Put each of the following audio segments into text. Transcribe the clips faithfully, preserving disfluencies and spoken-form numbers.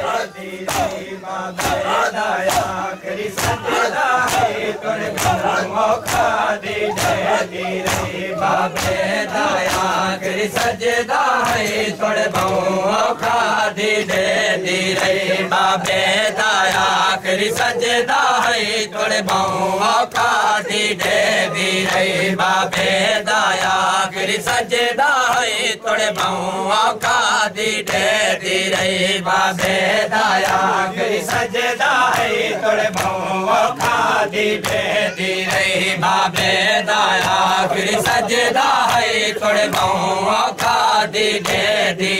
बेदा आखरी सजदा है तोरे मौका दे दे बेदा आखरी सजदा है तोरे मौका दे दे बेदा आखरी सजदा है तोरे मौका दे दे बेदा आखरी सजदा है तोरे मौका दे दे बेदा आखरी सजदा है तोरे मौका दे दे बेदा आखरी सजदा है तोरे मौका दे दे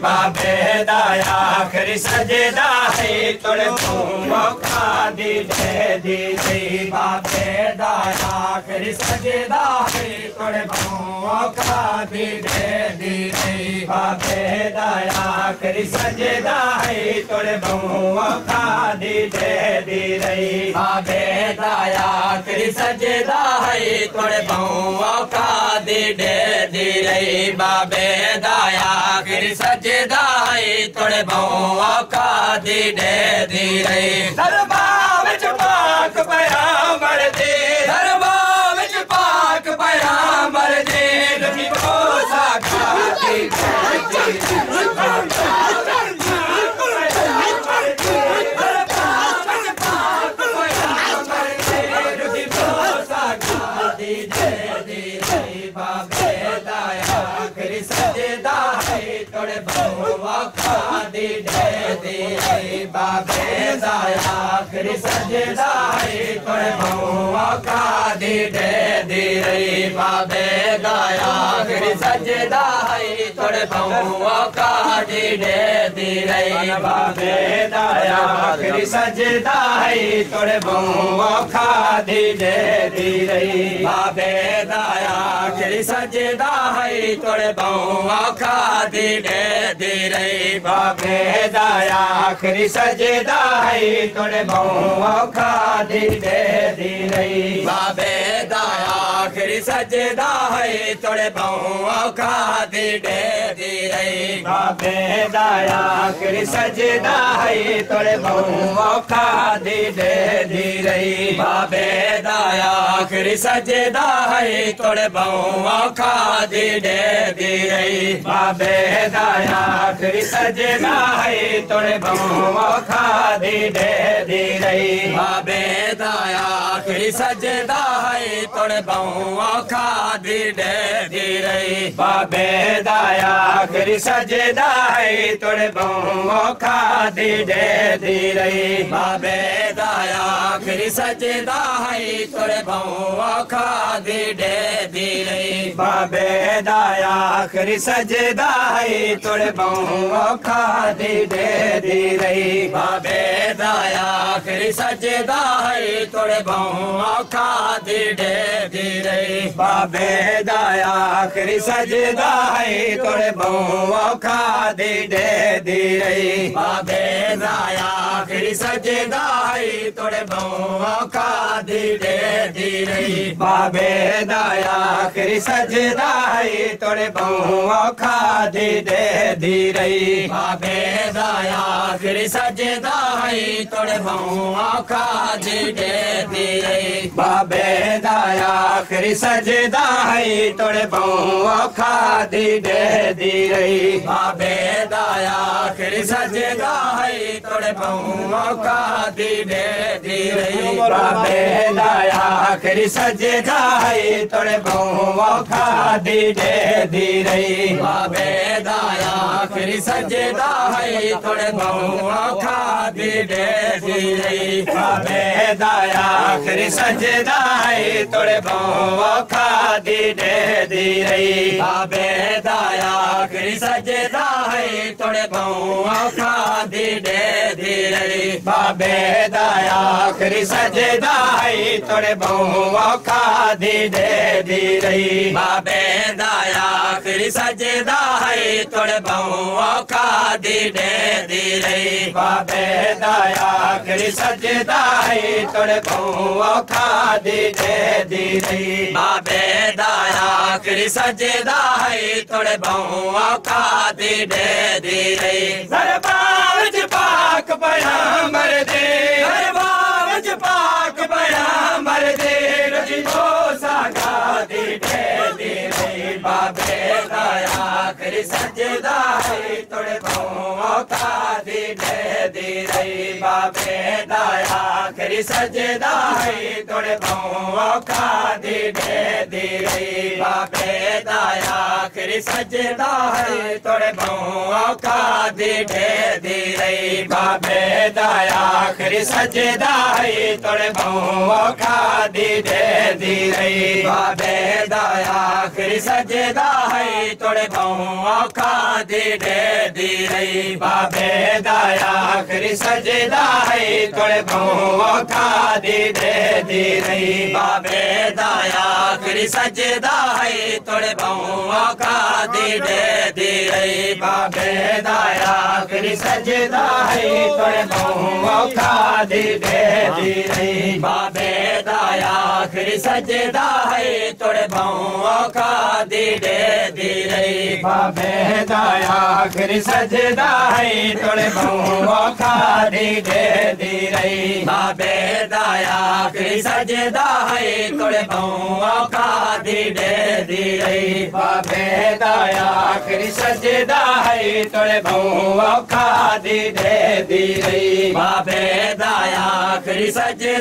बेदा आखरी सजदा है तोरे मौका दे दे बेदा आखरी सजदा है तोरे मौका दे दे बेदा आखरी सजदा है तोरे मौका दे दे बेदा आखरी सजदा है तोरे मौका दे दे बेदा आखरी सजदा है तोरे मौका दे दे दरबार विच पाक पैगंबर दे दरबार विच पाक पैगंबर दे नबी को साक्षात सजदा है तोरे मौका दे दे बेदा आखरी सजदा है तोरे मौका दे दे बेदा आखरी सजदा है तोरे मौका दे दे बेदा आखरी सजदा है तोरे मौका दे दे बेदा आखरी सजदा है तोरे मौका दे दे बेदा आखरी सजदा है तोरे मौका दे दे बेदा आखरी सजदा है तोरे मौका दे दे बेदा आखरी सजदा है तोरे मौका दे दे बेदा आखरी सजदा है तोरे मौका दे दे बेदा आखरी सजदा है तोरे मौका दे दे बेदा आखरी सजदा है तोरे मौका दे दे बेदा आखरी सजदा है तोरे मौका दे दे बेदा आखरी सजदा है तोरे मौका दे दे बेदा आखरी सजदा है तोरे मौका दे दे बेदा आखरी सजदा है तोरे मौका दे दे बेदा आखरी सजदा है तोरे मौका दे दे बेदा आखरी सजदा है तोरे मौका दे दे बेदा आखरी सजदा है तोरे मौका दे दे बेदा आखरी सजदा है तोरे मौका दे दे बेदा आखरी सजदा है तोरे मौका दे दे बेदा आखरी सजदा है तोरे मौका दे दे बेदा आखरी सजदा है तोरे मौका दे दे बेदा आखरी सजदा है तोरे मौका दे दे बेदा आखरी सजदा है तोरे मौका दे दे बेदा आखरी सजदा है तोरे मौका दे दे बेदा आखरी सजदा है तोरे मौका दे दे बेदा आखरी सजदा है तोरे मौका दे दे बेदा आखरी सजदा है तोरे मौका दे दे बेदा आखरी सजदा है तोरे मौका दे दे पैगंबर दे हर बावज पाक पैगंबर दे रजिबो सागा दे दे दे रे बाबे दा आखरी सजदा है तोड़े भों का दे दे दे रे बाबे दा आखरी सजदा है तोड़े भों का दे दे दे रे बाबे दा आखरी सजदा है तोड़े भों का दे दे दे रे बाबे दा आखरी सजदा है तोड़े भों का दे दे दे रे बाबे दा आखरी सजदा है तोड़े भों का दे दे दे रे बाबे दा आखरी सजदा है तोड़े भों का दे दे दे रे बाबे दा आखरी सजदा है तोड़े भों का दे दे दे रे बाबे दा आखरी सजदा है तोड़े भों का दे दे दे रे बाबे दा आखरी सजदा है तोड़े भों का दे दे दे रे बाबे दा आखरी सजदा है तोड़े भों का दे दे दे रे बाबे दा आखरी सजदा है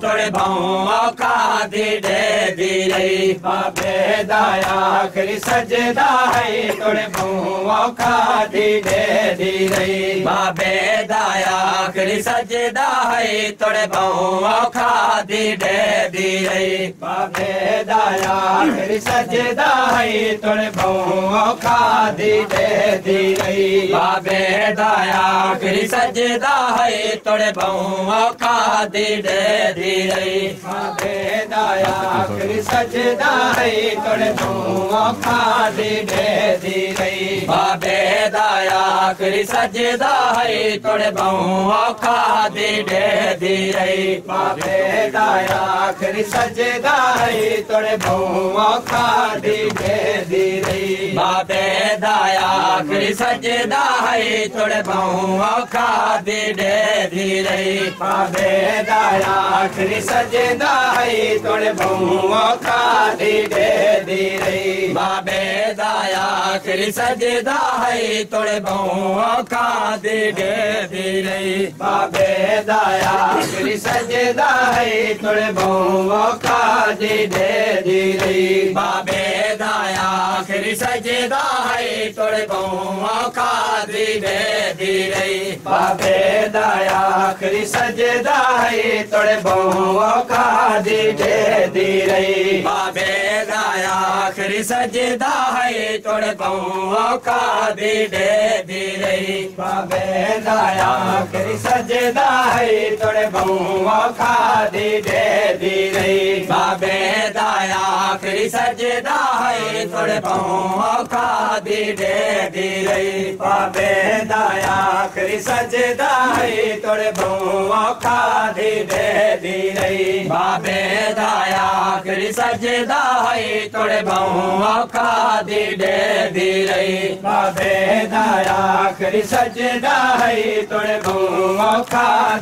तोड़े भों का दे दे दे रे बाबे दा आखरी सजदा है तोड़े भों का दे दे दे रे बाबे दा आखरी सजदा है तोड़े भों का दे दे दे रे बाबे दा आखरी सजदा है तोड़े भों का दे दे दे रे बाबे दा आखरी सजदा है तोड़े भों का दे दे दे रे बाबे दा आखरी सजदा है तोड़े भों का दे दे दे रे बाबे दा आखरी सजदा है तोड़े भों का दे दे दे रे बाबे दा आखरी सजदा है तोड़े भों का दे दे दे रे बाबे दा आखरी सजदा है तोड़े भों का दे दे दे रे बाबे दा आखरी सजदा है तोड़े भों का दे दे दे रे बाबे दा आखरी सजदा है तोड़े भों का दे दे दे रे बाबे दा आखरी सजदा है तोड़े भों का दे दे दे रे बाबे दा आखरी सजदा है तोड़े भों का दे दे दे रे बाबे दा आखरी सजदा है तोड़े भों का दे दे दे रे बाबे दा आखरी सजदा है तोड़े भों का दे दे दे रे बाबे दा आखरी सजदा है तोड़े भों का दे दे दे रे बाबे दा आखरी सजदा है तोड़े भों का दे दे दे रे बाबे दा आखरी सजदा है तोड़े भों का दे दे दे रे बाबे दा आखरी सजदा है तोड़े भों का दे दे दे रे बाबे दा आखरी सजदा है तोड़े भों का दे दे दे रे बाबे दा आखरी सजदा है तोड़े भों का दे दे दे रे बाबे दा आखरी सजदा है तोड़े भों का